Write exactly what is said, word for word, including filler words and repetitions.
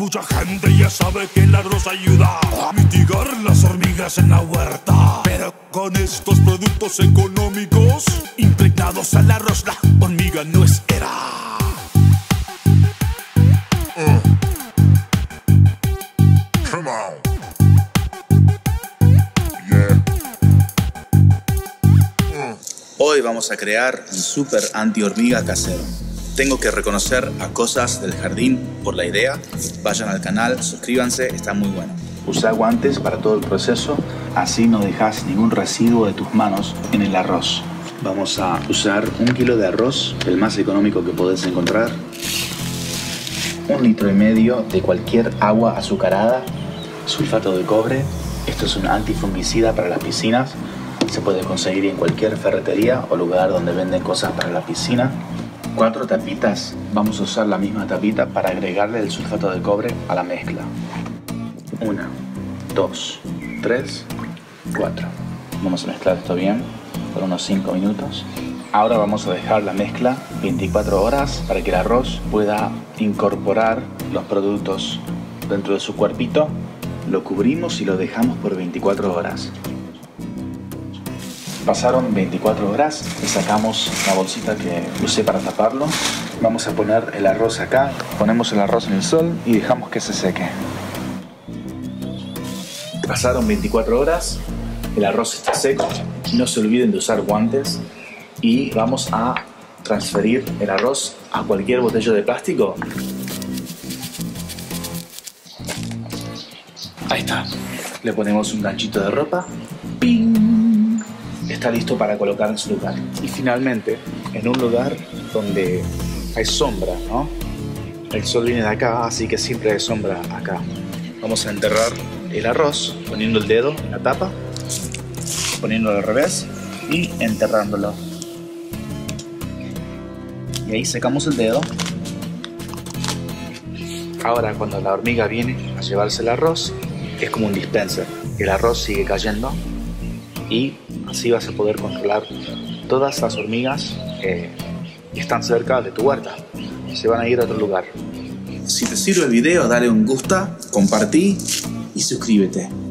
Mucha gente ya sabe que la rosa ayuda a mitigar las hormigas en la huerta, pero con estos productos económicos impregnados al arroz la hormiga no espera. uh. Come on. Hoy vamos a crear un super antihormiga casero. Tengo que reconocer a Cosas del Jardín por la idea. Vayan al canal, suscríbanse, está muy bueno. Usa guantes para todo el proceso, así no dejas ningún residuo de tus manos en el arroz. Vamos a usar un kilo de arroz, el más económico que podés encontrar. Un litro y medio de cualquier agua azucarada. Sulfato de cobre. Esto es un antifungicida para las piscinas. Se puede conseguir en cualquier ferretería o lugar donde venden cosas para la piscina. Cuatro tapitas. Vamos a usar la misma tapita para agregarle el sulfato de cobre a la mezcla. Una, dos, tres, cuatro. Vamos a mezclar esto bien por unos cinco minutos. Ahora vamos a dejar la mezcla veinticuatro horas para que el arroz pueda incorporar los productos dentro de su cuerpito. Lo cubrimos y lo dejamos por veinticuatro horas. Pasaron veinticuatro horas y sacamos la bolsita que usé para taparlo. Vamos a poner el arroz acá, ponemos el arroz en el sol y dejamos que se seque. Pasaron veinticuatro horas, el arroz está seco, no se olviden de usar guantes y vamos a transferir el arroz a cualquier botella de plástico. Ahí está, le ponemos un ganchito de ropa. ¡Ping! Está listo para colocar en su lugar. Y finalmente, en un lugar donde hay sombra, ¿no? El sol viene de acá, así que siempre hay sombra acá. Vamos a enterrar el arroz poniendo el dedo en la tapa, poniéndolo al revés y enterrándolo. Y ahí secamos el dedo. Ahora, cuando la hormiga viene a llevarse el arroz, es como un dispenser. El arroz sigue cayendo y así vas a poder controlar todas las hormigas eh, que están cerca de tu huerta. Se van a ir a otro lugar. Si te sirve el video, dale un gusta, compartí y suscríbete.